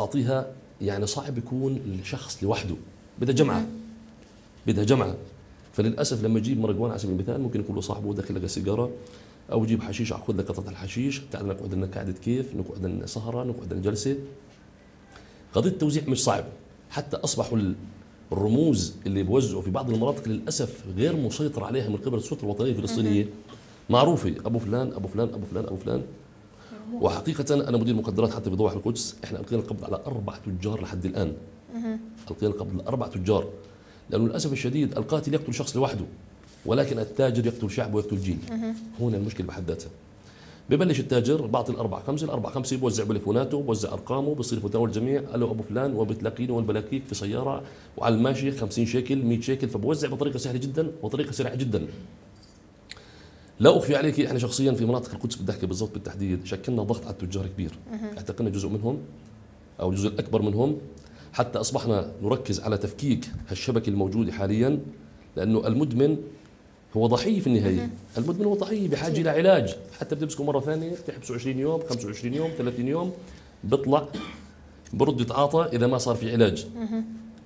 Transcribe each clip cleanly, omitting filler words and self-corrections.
اعطيها يعني صعب يكون الشخص لوحده، بدها جمعه. فللاسف لما اجيب مرقوان على سبيل المثال ممكن يكون له صاحبه داخل لك السيجاره، او اجيب حشيش اخذ لك قطعه الحشيش، تعال نقعد لنا قعده كيف، نقعد لنا سهره، نقعد لنا جلسه. قضيه التوزيع مش صعب، حتى اصبحوا الرموز اللي بوزعوا في بعض المناطق للاسف غير مسيطر عليها من قبل السلطه الوطنيه الفلسطينيه، معروفه ابو فلان ابو فلان ابو فلان ابو فلان. وحقيقه انا مدير مخدرات حتى في ضواحي القدس، احنا القينا القبض على 4 تجار لحد الان. القينا القبض على 4 تجار، لانه للاسف الشديد القاتل يقتل شخص لوحده، ولكن التاجر يقتل شعب ويقتل جيل. هنا المشكله بحد ذاتها. ببلش التاجر بعطي الأربعة خمسة بوزع بليفوناته، بوزع أرقامه، بصير في تناول الجميع، ألو أبو فلان وبتلاقيني والبلاكيك في سيارة وعلى الماشي 50 شيكل 100 شيكل، فبوزع بطريقة سهلة جدا وطريقة سريعة جدا. لا أخفي عليك احنا شخصيا في مناطق القدس بدي أحكي بالضبط بالتحديد، شكلنا ضغط على التجار كبير، اعتقلنا جزء منهم أو الجزء الأكبر منهم، حتى أصبحنا نركز على تفكيك هالشبكة الموجودة حاليا، لأنه المدمن هو ضحية في النهاية، المدمن هو ضحية بحاجة إلى علاج، حتى بتمسكه مرة ثانية بتحبسه 20 يوم، 25 يوم، 30 يوم، بيطلع برد يتعاطى إذا ما صار في علاج.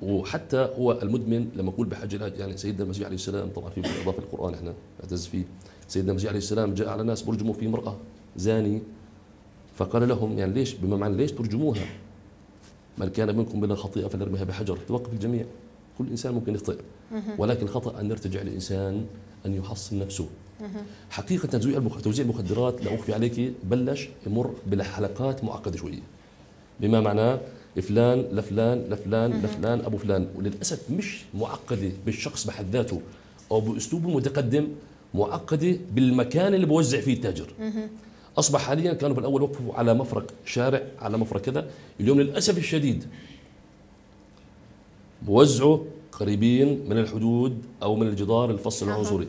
وحتى هو المدمن لما أقول بحاجة إلى علاج، يعني سيدنا المسيح عليه السلام طبعا في إضافة القرآن احنا نعتز فيه، سيدنا المسيح عليه السلام جاء على ناس برجموا في امرأة زانية، فقال لهم يعني ليش، بما معنى ليش ترجموها؟ من كان منكم بلا خطيئة فليرميها بحجر. توقف الجميع، كل إنسان ممكن يخطئ، ولكن خطأ أن يرتجع الإنسان أن يحصن نفسه. حقيقة توزيع المخدرات لا أخفي عليك بلش يمر بالحلقات معقدة شوية، بما معناه فلان لفلان لفلان لفلان أبو فلان، وللأسف مش معقدة بالشخص بحد ذاته أو بأسلوبه متقدم، معقدة بالمكان اللي بوزع فيه التاجر. أصبح حاليا كانوا بالأول وقفوا على مفرق شارع، على مفرق كذا، اليوم للأسف الشديد بوزعوا قريبين من الحدود أو من الجدار الفصل العنصري،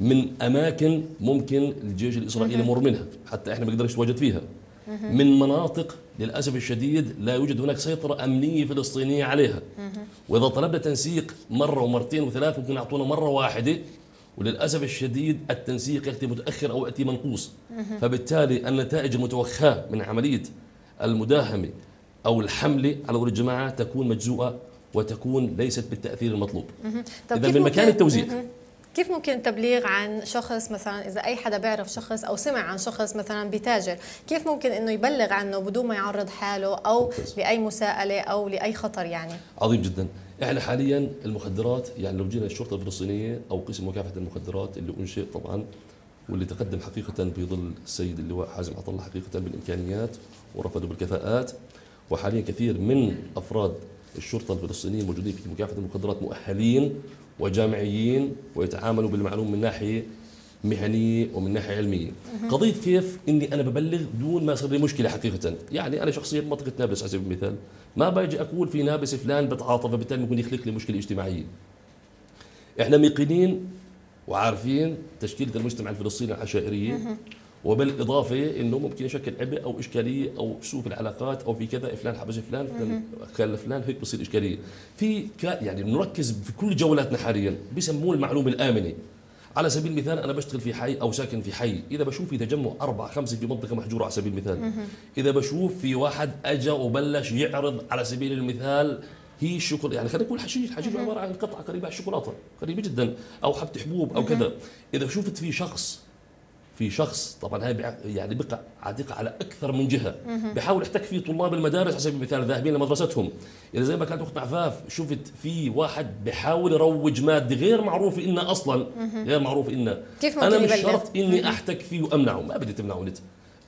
من أماكن ممكن الجيش الإسرائيلي يمر منها حتى إحنا ما نقدرش نتواجد فيها، من مناطق للأسف الشديد لا يوجد هناك سيطرة أمنية فلسطينية عليها. وإذا طلبنا تنسيق مرة ومرتين وثلاث ممكن يعطونا مرة واحدة، وللأسف الشديد التنسيق يأتي متأخر أو يأتي منقوص، فبالتالي النتائج المتوخاة من عملية المداهمة أو الحملة على أول الجماعة تكون مجزوءة وتكون ليست بالتأثير المطلوب. إذا من مكان التوزيع كيف ممكن التبليغ عن شخص مثلا، إذا أي حدا بيعرف شخص أو سمع عن شخص مثلا بتاجر، كيف ممكن إنه يبلغ عنه بدون ما يعرض حاله أو لأي مساءلة أو لأي خطر يعني؟ عظيم جدا. إحنا حاليا المخدرات يعني لو جينا الشرطة الفلسطينية أو قسم مكافحة المخدرات اللي أنشئ طبعا واللي تقدم حقيقة بظل السيد اللواء حازم عبدالله حقيقة بالإمكانيات ورفضوا بالكفاءات، وحاليا كثير من أفراد الشرطة الفلسطينيين موجودين في مكافحة المخدرات مؤهلين وجامعيين ويتعاملوا بالمعلوم من ناحية مهنية ومن ناحية علمية. قضية كيف إني أنا ببلغ دون ما يصير لي مشكلة حقيقة، يعني أنا شخصيا منطقة نابلس على سبيل المثال ما باجي أقول في نابلس فلان بتعاطى فبالتالي ممكن يخلق لي مشكلة اجتماعية. إحنا ميقنين وعارفين تشكيلة المجتمع الفلسطيني العشائرية، وبالاضافه انه ممكن يشكل عبء او اشكاليه او سوء في العلاقات او في كذا، فلان حبس فلان فلان خلى فلان، هيك بصير اشكاليه. في يعني بنركز في كل جولاتنا حاليا بسموه المعلومه الامنه. على سبيل المثال انا بشتغل في حي او ساكن في حي، اذا بشوف في تجمع 4 5 في منطقه محجوره على سبيل المثال، اذا بشوف في واحد اجى وبلش يعرض على سبيل المثال هي الشوكولاته، يعني خلينا نقول حشيش عباره عن قطعه قريبه على الشوكولاته، قريبه جدا، او حبه حبوب او كذا. اذا شفت في شخص طبعا هاي يعني بقع عاتقه على اكثر من جهه، بحاول يحتك فيه طلاب المدارس على سبيل المثال ذاهبين لمدرستهم. اذا زي ما كانت اخت عفاف شفت في واحد بحاول يروج ماده غير معروف انه اصلا غير معروف انه، انا مش شرط اني احتك فيه وامنعه، ما بدي تمنعه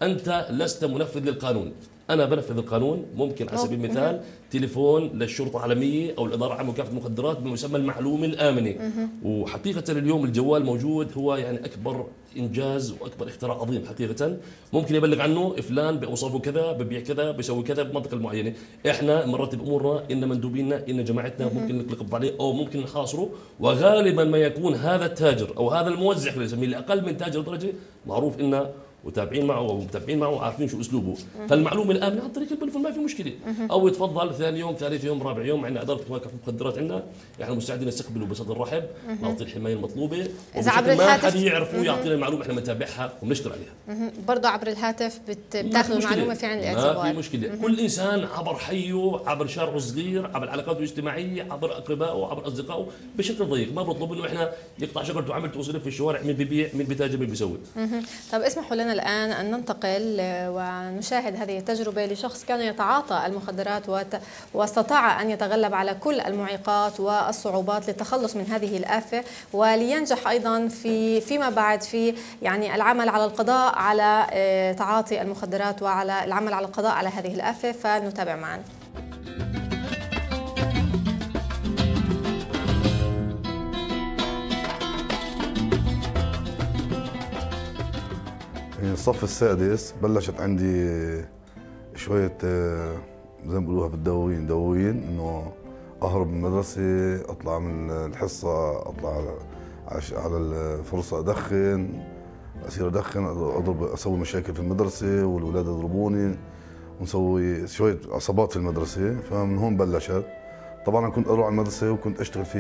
انت لست منفذ للقانون، انا بنفذ القانون. ممكن على سبيل المثال تليفون للشرطه العالميه او الاداره العامه لمكافحه المخدرات بما يسمى المعلومه الامنه. وحقيقه اليوم الجوال موجود، هو يعني اكبر انجاز واكبر اختراع عظيم حقيقه، ممكن يبلغ عنه فلان باوصافه كذا، ببيع كذا، بيسوي كذا بالمنطقه المعينه. احنا مرتب امورنا ان مندوبينا ان جماعتنا ممكن نطلق قبض عليه او ممكن نحاصره، وغالبا ما يكون هذا التاجر او هذا الموزع خلينا نسميه الاقل من تاجر درجه معروف انه وتابعين معه ومتابعين معه وعارفين شو اسلوبه، فالمعلومه الامنه عن طريق البلفون ما في مشكله، او يتفضل ثاني يوم ثالث يوم رابع يوم، عندنا اداره مواقف المخدرات عندنا، احنا مستعدين نستقبله بصدر رحب، نعطي الحمايه المطلوبه، اذا عبر الهاتف يعرفوه يعطينا المعلومه احنا بنتابعها وبنشتغل عليها. برضه عبر الهاتف بتاخذوا المعلومه في عين الاعتبار. ما في مشكله، كل انسان عبر حيه، عبر شارعه الصغير، عبر علاقاته الاجتماعيه، عبر اقربائه، عبر اصدقائه بشكل ضيق، ما بنطلب انه احنا يقطع شجرته عملته ويصير في الشوارع مين ببيع مين بتاجر مين بيسوي. طب اسمحوا لنا الآن أن ننتقل ونشاهد هذه التجربة لشخص كان يتعاطى المخدرات واستطاع أن يتغلب على كل المعيقات والصعوبات للتخلص من هذه الآفة، ولينجح أيضا فيما بعد في يعني العمل على القضاء على تعاطي المخدرات وعلى العمل على القضاء على هذه الآفة، فنتابع معا. الصف السادس بلشت عندي شوية زي ما بيقولوها بالدواوين دواوين، انه اهرب من المدرسة، اطلع من الحصة، اطلع على الفرصة، ادخن، اصير ادخن، اضرب، اسوي مشاكل في المدرسة والولاد يضربوني، ونسوي شوية عصابات في المدرسة، فمن هون بلشت. طبعا كنت اروح على المدرسة وكنت اشتغل في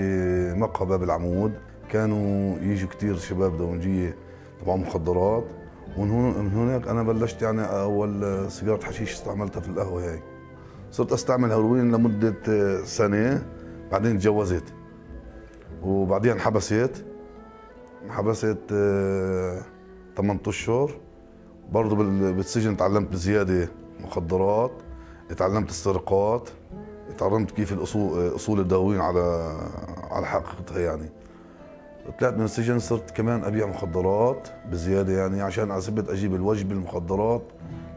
مقهى باب العمود، كانوا يجوا كثير شباب داونجية طبعا مخدرات، ومن هناك انا بلشت يعني اول سيجاره حشيش استعملتها في القهوه هاي. صرت استعمل هيروين لمده سنه، بعدين اتجوزت وبعدين حبست 8 اشهر برضه بالسجن. تعلمت بزياده مخدرات، تعلمت السرقات، تعلمت كيف اصول الدواوين على حقيقتها يعني. طلعت من السجن صرت كمان ابيع مخدرات بزياده يعني، عشان على سبيل اجيب الوجبه المخدرات،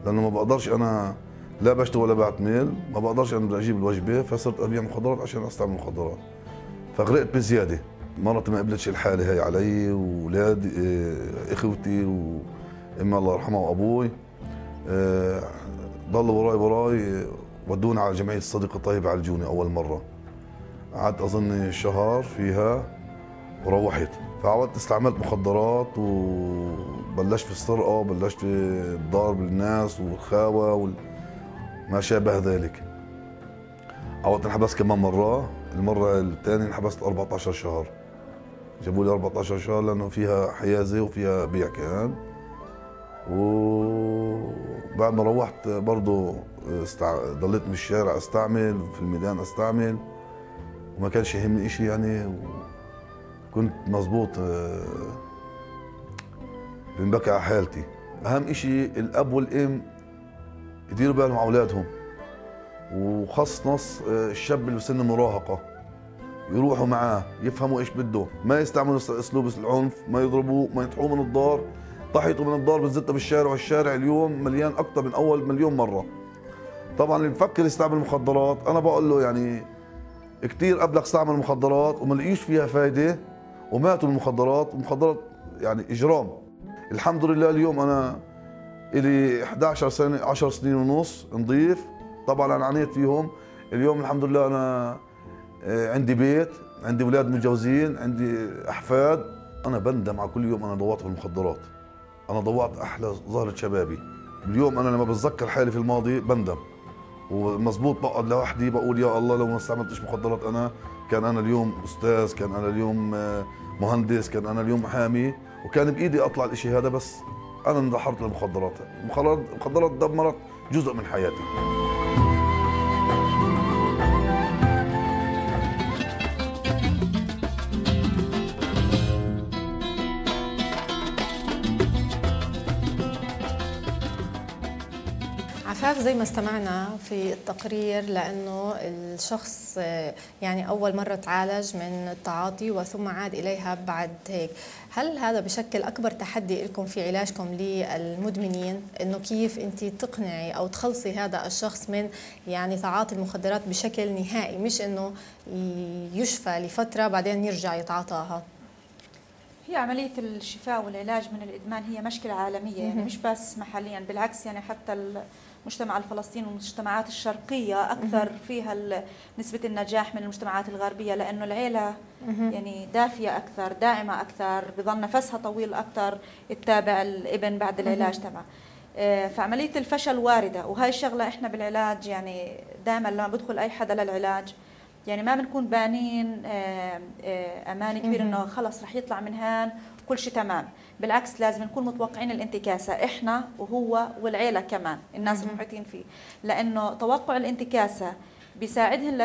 لانه ما بقدرش انا لا بشتغل ولا بعتمل، ما بقدرش انا بدي اجيب الوجبه، فصرت ابيع مخدرات عشان استعمل مخدرات، فغرقت بزياده. مره ما قبلتش الحاله هي علي واولاد اخوتي وامي الله يرحمها وابوي، ضلوا وراي ودوني على جمعيه الصديق الطيب، عالجوني اول مره، قعدت اظن شهر فيها وروحت. فعودت استعملت مخدرات وبلشت في السرقه، بلشت في الضرب الناس والخاوه وما شابه ذلك. عودت انحبست كمان مره، المره الثانيه انحبست 14 شهر، جابوا لي 14 شهر لانه فيها حيازه وفيها بيع كان. وبعد ما روحت برضه ضليت من الشارع استعمل، في الميدان استعمل، وما كانش يهمني شيء يعني، كنت مظبوط بنبكي على حالتي. اهم شيء الاب والام يديروا بالهم على اولادهم، وخاصه الشاب اللي بسن المراهقه يروحوا معاه يفهموا ايش بده، ما يستعملوا اسلوب العنف، ما يضربوه، ما يطحوه من الدار. طحيته من الدار بتزتها بالشارع، والشارع اليوم مليان اكثر من اول مليون مره. طبعا اللي بفكر يستعمل مخدرات انا بقول له يعني كثير قبلك استعمل مخدرات وما لقيش فيها فائده وماتوا المخدرات، والمخدرات يعني اجرام. الحمد لله اليوم انا الي 11 سنه 10 سنين ونص نضيف، طبعا انا عانيت فيهم. اليوم الحمد لله انا عندي بيت، عندي اولاد متجوزين، عندي احفاد. انا بندم على كل يوم انا ضوعت بالمخدرات، انا ضوعت احلى زهره شبابي. اليوم انا لما بتذكر حالي في الماضي بندم، ومظبوط بقعد لوحدي بقول يا الله لو ما استعملتش مخدرات انا كان انا اليوم استاذ، كان انا اليوم مهندس، كان انا اليوم محامي، وكان بايدي اطلع الاشي هذا، بس انا اندحرت للمخدرات. المخدرات دمرت جزء من حياتي. زي ما استمعنا في التقرير لأنه الشخص يعني أول مرة تعالج من التعاطي وثم عاد إليها بعد هيك، هل هذا بشكل أكبر تحدي لكم في علاجكم للمدمنين؟ إنه كيف أنت تقنعي أو تخلصي هذا الشخص من يعني تعاطي المخدرات بشكل نهائي، مش إنه يشفى لفترة بعدين يرجع يتعاطاها؟ هي عملية الشفاء والعلاج من الإدمان هي مشكلة عالمية يعني، مش بس محليا، بالعكس يعني حتى المجتمع الفلسطيني والمجتمعات الشرقية أكثر فيها نسبة النجاح من المجتمعات الغربية، لأنه العيلة يعني دافية أكثر، داعمة أكثر، بظل نفسها طويل أكثر، تتابع الابن بعد العلاج تبعه. فعملية الفشل واردة، وهي الشغلة إحنا بالعلاج يعني دائما لما بدخل أي حدا للعلاج يعني ما بنكون بانين أماني كبير إنه خلص رح يطلع من هان كل شيء تمام، بالعكس لازم نكون متوقعين الانتكاسة إحنا وهو والعيلة كمان الناس المحيطين فيه، لأنه توقع الانتكاسة بيساعدهن